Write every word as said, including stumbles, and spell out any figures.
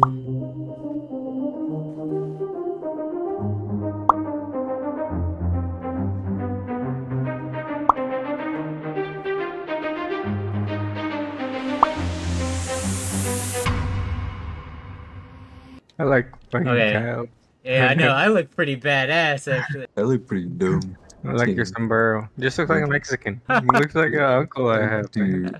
I like fucking okay. cow. Yeah, I know. I look pretty badass, actually. I look pretty dumb. I like your sombrero. Just looks like a Mexican. Looks like an uncle I have, dude.